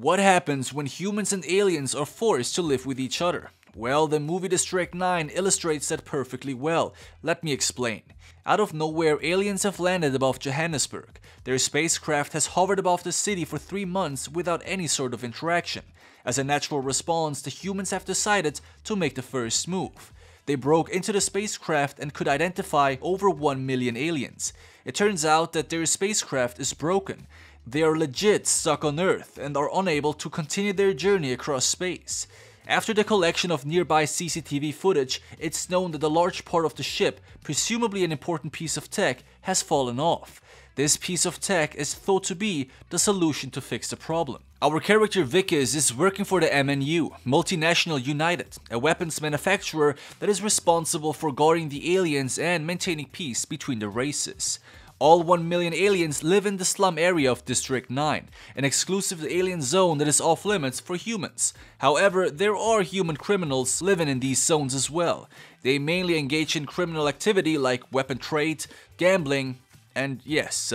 What happens when humans and aliens are forced to live with each other? Well, the movie District 9 illustrates that perfectly well. Let me explain. Out of nowhere, aliens have landed above Johannesburg. Their spacecraft has hovered above the city for 3 months without any sort of interaction. As a natural response, the humans have decided to make the first move. They broke into the spacecraft and could identify over 1 million aliens. It turns out that their spacecraft is broken. They are legit stuck on Earth and are unable to continue their journey across space. After the collection of nearby CCTV footage, it's known that a large part of the ship, presumably an important piece of tech, has fallen off. This piece of tech is thought to be the solution to fix the problem. Our character Wikus is working for the MNU, Multinational United, a weapons manufacturer that is responsible for guarding the aliens and maintaining peace between the races. All 1 million aliens live in the slum area of District 9, an exclusive alien zone that is off limits for humans. However, there are human criminals living in these zones as well. They mainly engage in criminal activity like weapon trade, gambling, and yes,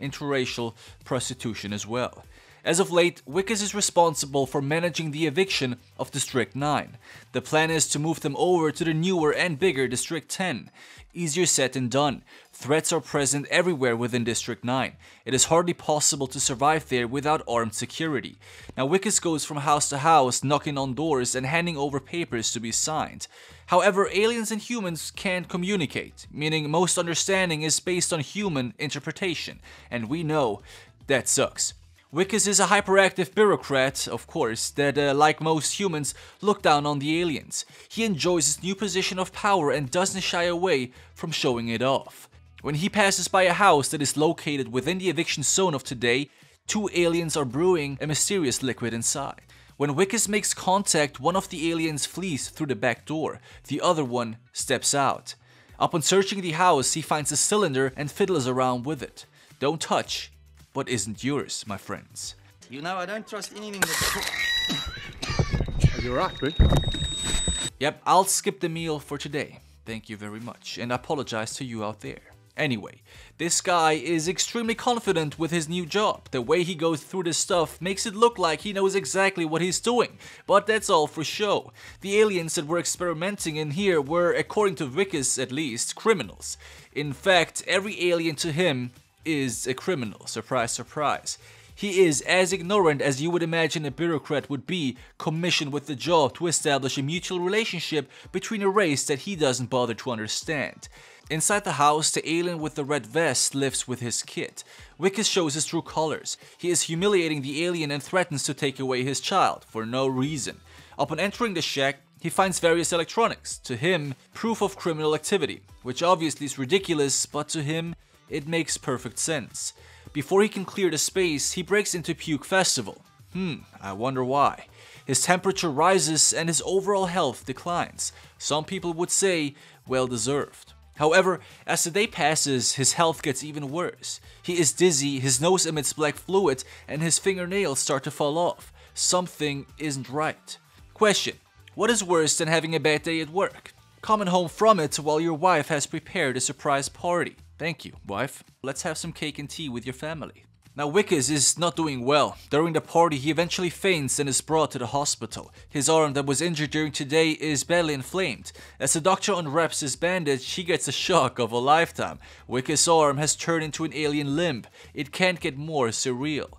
interracial prostitution as well. As of late, Wikus is responsible for managing the eviction of District 9. The plan is to move them over to the newer and bigger District 10. Easier said than done. Threats are present everywhere within District 9. It is hardly possible to survive there without armed security. Now Wikus goes from house to house, knocking on doors and handing over papers to be signed. However, aliens and humans can't communicate, meaning most understanding is based on human interpretation, and we know that sucks. Wikus is a hyperactive bureaucrat, of course, that, like most humans, look down on the aliens. He enjoys his new position of power and doesn't shy away from showing it off. When he passes by a house that is located within the eviction zone of today, 2 aliens are brewing a mysterious liquid inside. When Wikus makes contact, one of the aliens flees through the back door, the other one steps out. Upon searching the house, he finds a cylinder and fiddles around with it. Don't touch what isn't yours, my friends. You know, I don't trust anything that's... You're right, Rick. Yep, I'll skip the meal for today. Thank you very much, and I apologize to you out there. Anyway, this guy is extremely confident with his new job. The way he goes through this stuff makes it look like he knows exactly what he's doing, but that's all for show. The aliens that were experimenting in here were, according to Wikus at least, criminals. In fact, every alien to him is a criminal, surprise, surprise. He is as ignorant as you would imagine a bureaucrat would be, commissioned with the job to establish a mutual relationship between a race that he doesn't bother to understand. Inside the house, the alien with the red vest lives with his kid. Wikus shows his true colors. He is humiliating the alien and threatens to take away his child, for no reason. Upon entering the shack, he finds various electronics, to him, proof of criminal activity, which obviously is ridiculous, but to him, it makes perfect sense. Before he can clear the space, he breaks into Puke Festival. I wonder why. His temperature rises and his overall health declines. Some people would say, well deserved. However, as the day passes, his health gets even worse. He is dizzy, his nose emits black fluid, and his fingernails start to fall off. Something isn't right. Question: what is worse than having a bad day at work? Coming home from it while your wife has prepared a surprise party. Thank you, wife. Let's have some cake and tea with your family. Now Wikus is not doing well. During the party, he eventually faints and is brought to the hospital. His arm that was injured during today is badly inflamed. As the doctor unwraps his bandage, he gets a shock of a lifetime. Wikus' arm has turned into an alien limb. It can't get more surreal.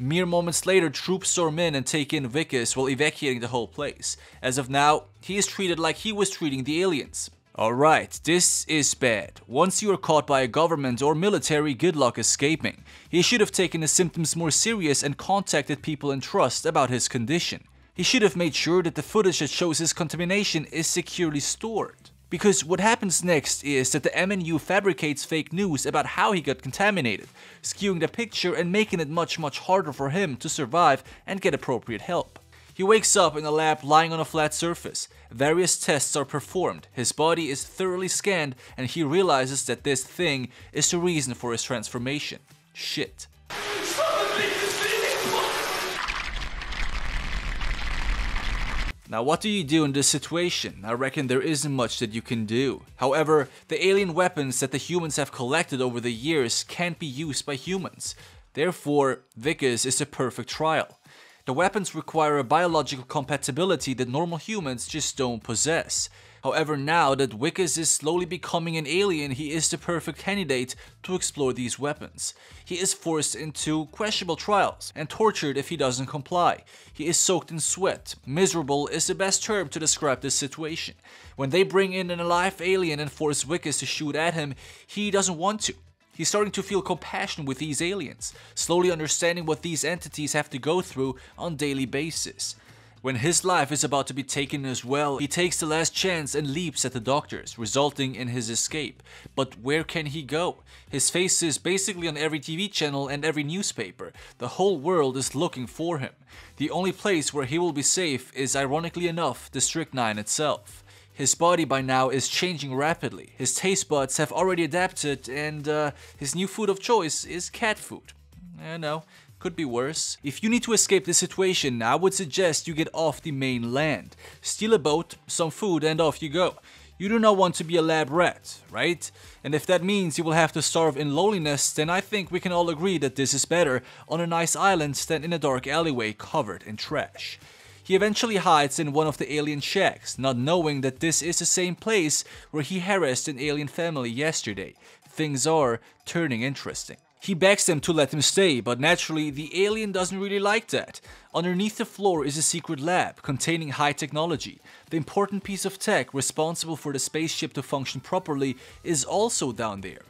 Mere moments later, troops storm in and take in Wikus while evacuating the whole place. As of now, he is treated like he was treating the aliens. Alright, this is bad. Once you are caught by a government or military, good luck escaping. He should have taken his symptoms more serious and contacted people in trust about his condition. He should have made sure that the footage that shows his contamination is securely stored. Because what happens next is that the MNU fabricates fake news about how he got contaminated, skewing the picture and making it much harder for him to survive and get appropriate help. He wakes up in a lab lying on a flat surface. Various tests are performed, his body is thoroughly scanned, and he realizes that this thing is the reason for his transformation. Shit. Now what do you do in this situation? I reckon there isn't much that you can do. However, the alien weapons that the humans have collected over the years can't be used by humans. Therefore, Wikus is a perfect trial. The weapons require a biological compatibility that normal humans just don't possess. However, now that Wikus is slowly becoming an alien, he is the perfect candidate to explore these weapons. He is forced into questionable trials and tortured if he doesn't comply. He is soaked in sweat. Miserable is the best term to describe this situation. When they bring in an alive alien and force Wikus to shoot at him, he doesn't want to. He's starting to feel compassion with these aliens, slowly understanding what these entities have to go through on a daily basis. When his life is about to be taken as well, he takes the last chance and leaps at the doctors, resulting in his escape. But where can he go? His face is basically on every TV channel and every newspaper. The whole world is looking for him. The only place where he will be safe is, ironically enough, District 9 itself. His body by now is changing rapidly. His taste buds have already adapted, and his new food of choice is cat food. I know. Could be worse. If you need to escape this situation, I would suggest you get off the mainland. Steal a boat, some food, and off you go. You do not want to be a lab rat, right? And if that means you will have to starve in loneliness, then I think we can all agree that this is better on a nice island than in a dark alleyway covered in trash. He eventually hides in one of the alien shacks, not knowing that this is the same place where he harassed an alien family yesterday. Things are turning interesting. He begs them to let him stay, but naturally the alien doesn't really like that. Underneath the floor is a secret lab containing high technology. The important piece of tech responsible for the spaceship to function properly is also down there.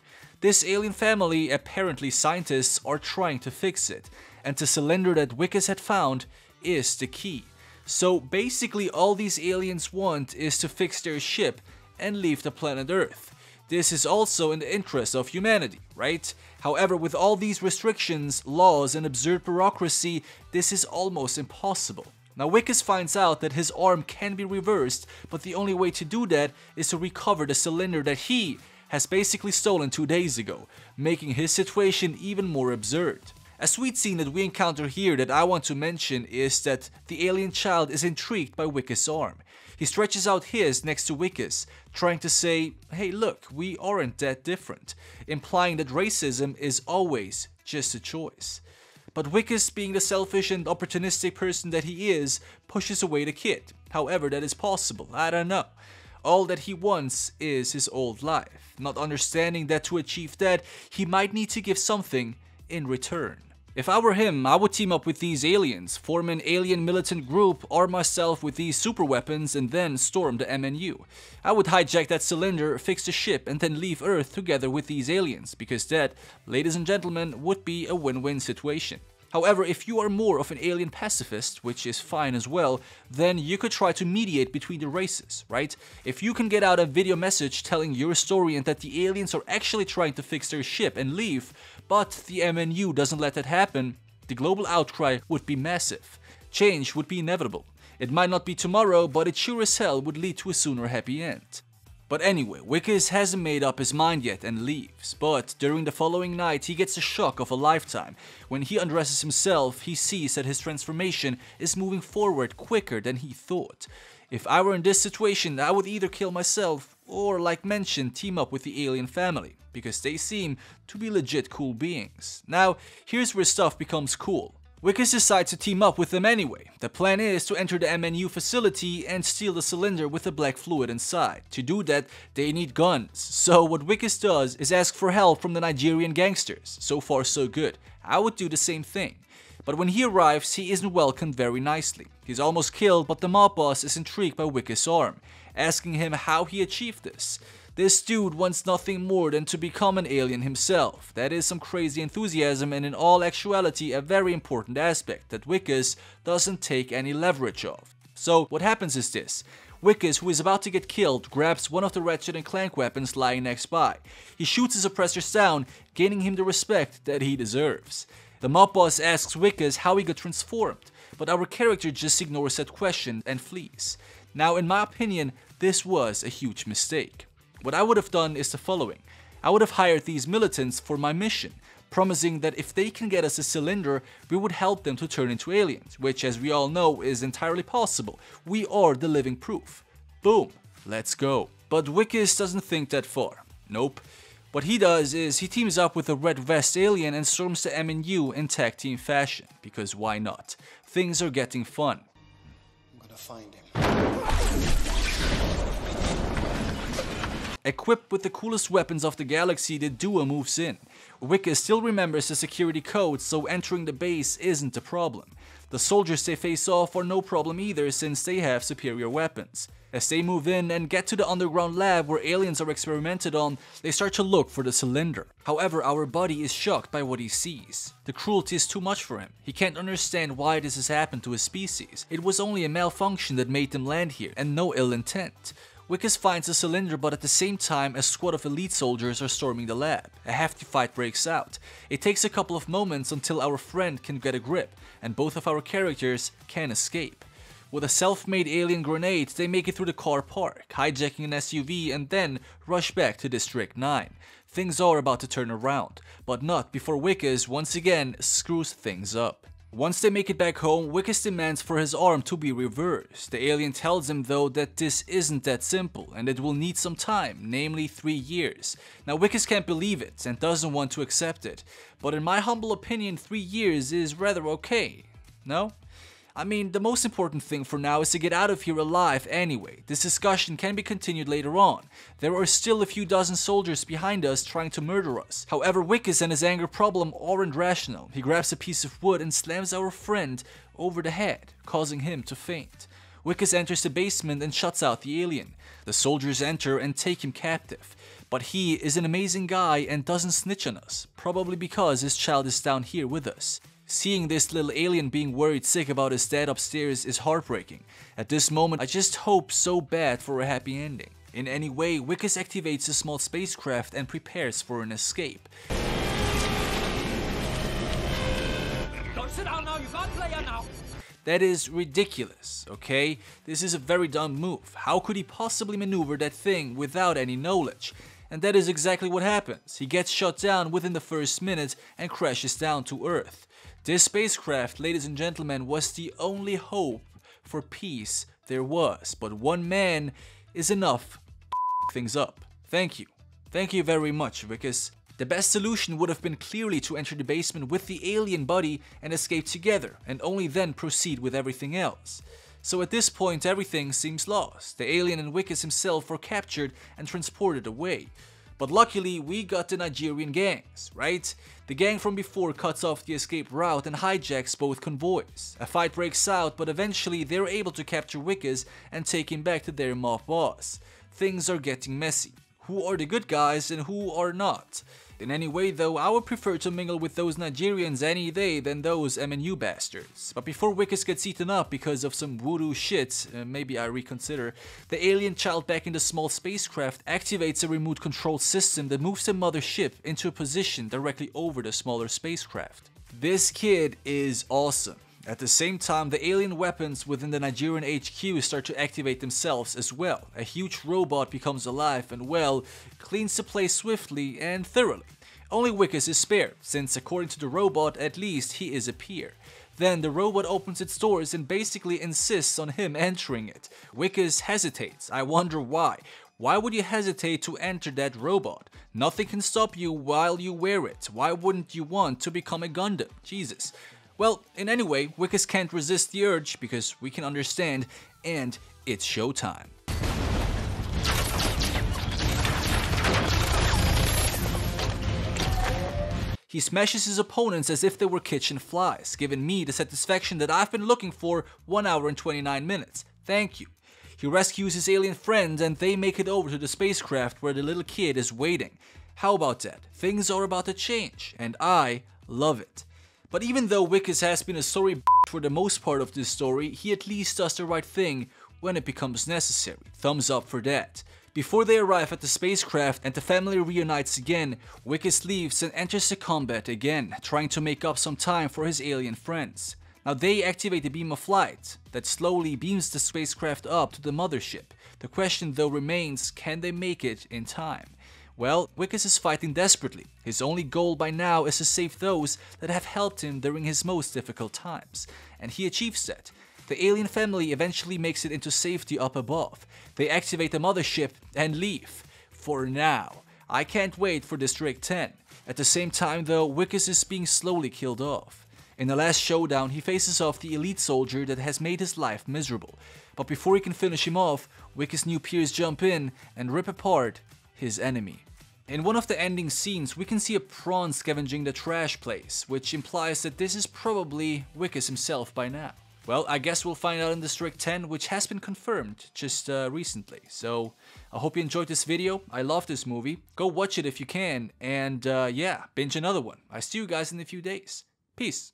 This alien family, apparently scientists, are trying to fix it, and the cylinder that Wikus had found is the key. So basically all these aliens want is to fix their ship and leave the planet Earth. This is also in the interest of humanity, right? However, with all these restrictions, laws, and absurd bureaucracy, this is almost impossible. Now, Wikus finds out that his arm can be reversed, but the only way to do that is to recover the cylinder that he has basically stolen 2 days ago, making his situation even more absurd. A sweet scene that we encounter here that I want to mention is that the alien child is intrigued by Wikus' arm. He stretches out his next to Wikus, trying to say, hey look, we aren't that different, implying that racism is always just a choice. But Wikus, being the selfish and opportunistic person that he is, pushes away the kid. However that is possible, I don't know. All that he wants is his old life, not understanding that to achieve that, he might need to give something in return. If I were him, I would team up with these aliens, form an alien militant group, arm myself with these super weapons, and then storm the MNU. I would hijack that cylinder, fix the ship, and then leave Earth together with these aliens, because that, ladies and gentlemen, would be a win-win situation. However, if you are more of an alien pacifist, which is fine as well, then you could try to mediate between the races, right? If you can get out a video message telling your story and that the aliens are actually trying to fix their ship and leave, but the MNU doesn't let that happen, the global outcry would be massive. Change would be inevitable. It might not be tomorrow, but it sure as hell would lead to a sooner happy end. But anyway, Wikus hasn't made up his mind yet and leaves, but during the following night he gets a shock of a lifetime. When he undresses himself, he sees that his transformation is moving forward quicker than he thought. If I were in this situation, I would either kill myself or, like mentioned, team up with the alien family, because they seem to be legit cool beings. Now, here's where stuff becomes cool. Wikus decides to team up with them anyway. The plan is to enter the MNU facility and steal the cylinder with the black fluid inside. To do that, they need guns. So what Wikus does is ask for help from the Nigerian gangsters. So far so good. I would do the same thing. But when he arrives, he isn't welcomed very nicely. He's almost killed, but the mob boss is intrigued by Wikus' arm, asking him how he achieved this. This dude wants nothing more than to become an alien himself. That is some crazy enthusiasm and in all actuality a very important aspect that Wikus doesn't take any leverage of. So what happens is this. Wikus, who is about to get killed, grabs one of the Ratchet and Clank weapons lying next by. He shoots his oppressors down, gaining him the respect that he deserves. The mob boss asks Wikus how he got transformed, but our character just ignores that question and flees. Now in my opinion, this was a huge mistake. What I would have done is the following. I would have hired these militants for my mission, promising that if they can get us a cylinder, we would help them to turn into aliens, which as we all know is entirely possible. We are the living proof. Boom, let's go. But Wikus doesn't think that far. Nope. What he does is he teams up with a red vest alien and storms to MNU in tag team fashion, because why not? Things are getting fun. I'm gonna find him. Equipped with the coolest weapons of the galaxy, the duo moves in. Wikus still remembers the security code, so entering the base isn't a problem. The soldiers they face off are no problem either, since they have superior weapons. As they move in and get to the underground lab where aliens are experimented on, they start to look for the cylinder. However, our buddy is shocked by what he sees. The cruelty is too much for him. He can't understand why this has happened to his species. It was only a malfunction that made them land here, and no ill intent. Wikus finds the cylinder, but at the same time a squad of elite soldiers are storming the lab. A hefty fight breaks out. It takes a couple of moments until our friend can get a grip, and both of our characters can escape. With a self-made alien grenade, they make it through the car park, hijacking an SUV and then rush back to District 9. Things are about to turn around, but not before Wikus once again screws things up. Once they make it back home, Wikus demands for his arm to be reversed. The alien tells him though that this isn't that simple and it will need some time, namely 3 years. Now Wikus can't believe it and doesn't want to accept it, but in my humble opinion 3 years is rather okay, no? I mean, the most important thing for now is to get out of here alive anyway. This discussion can be continued later on. There are still a few dozen soldiers behind us trying to murder us. However, Wikus and his anger problem aren't rational. He grabs a piece of wood and slams our friend over the head, causing him to faint. Wikus enters the basement and shuts out the alien. The soldiers enter and take him captive. But he is an amazing guy and doesn't snitch on us, probably because his child is down here with us. Seeing this little alien being worried sick about his dad upstairs is heartbreaking. At this moment, I just hope so bad for a happy ending. In any way, Wikus activates a small spacecraft and prepares for an escape. Don't sit down now, you can't play her now. That is ridiculous, okay? This is a very dumb move. How could he possibly maneuver that thing without any knowledge? And that is exactly what happens. He gets shot down within the first minute and crashes down to Earth. This spacecraft, ladies and gentlemen, was the only hope for peace there was, but one man is enough to things up. Thank you very much, Wikus. The best solution would have been clearly to enter the basement with the alien buddy and escape together, and only then proceed with everything else. So at this point everything seems lost. The alien and Wikus himself were captured and transported away. But luckily, we got the Nigerian gangs, right? The gang from before cuts off the escape route and hijacks both convoys. A fight breaks out, but eventually they're able to capture Wikus and take him back to their mob boss. Things are getting messy. Who are the good guys and who are not? In any way though, I would prefer to mingle with those Nigerians any day than those MNU bastards. But before Wikus gets eaten up because of some voodoo shit, maybe I reconsider, the alien child back in the small spacecraft activates a remote control system that moves the mothership into a position directly over the smaller spacecraft. This kid is awesome. At the same time, the alien weapons within the Nigerian HQ start to activate themselves as well. A huge robot becomes alive and, well, cleans the place swiftly and thoroughly. Only Wikus is spared, since according to the robot, at least he is a peer. Then the robot opens its doors and basically insists on him entering it. Wikus hesitates. I wonder why. Why would you hesitate to enter that robot? Nothing can stop you while you wear it. Why wouldn't you want to become a Gundam? Jesus. Well, in any way, Wikus can't resist the urge, because we can understand, and it's showtime. He smashes his opponents as if they were kitchen flies, giving me the satisfaction that I've been looking for 1 hour and 29 minutes. Thank you. He rescues his alien friend and they make it over to the spacecraft where the little kid is waiting. How about that? Things are about to change, and I love it. But even though Wikus has been a sorry b**** for the most part of this story, he at least does the right thing when it becomes necessary. Thumbs up for that. Before they arrive at the spacecraft and the family reunites again, Wikus leaves and enters the combat again, trying to make up some time for his alien friends. Now they activate the beam of light that slowly beams the spacecraft up to the mothership. The question though remains, can they make it in time? Well, Wikus is fighting desperately. His only goal by now is to save those that have helped him during his most difficult times, and he achieves that. The alien family eventually makes it into safety up above. They activate the mothership and leave. For now. I can't wait for District 10. At the same time though, Wikus is being slowly killed off. In the last showdown, he faces off the elite soldier that has made his life miserable. But before he can finish him off, Wikus' new peers jump in and rip apart his enemy. In one of the ending scenes, we can see a prawn scavenging the trash place, which implies that this is probably Wikus himself by now. Well, I guess we'll find out in District 10, which has been confirmed just recently. So, I hope you enjoyed this video. I love this movie. Go watch it if you can, and yeah, binge another one. I see you guys in a few days. Peace.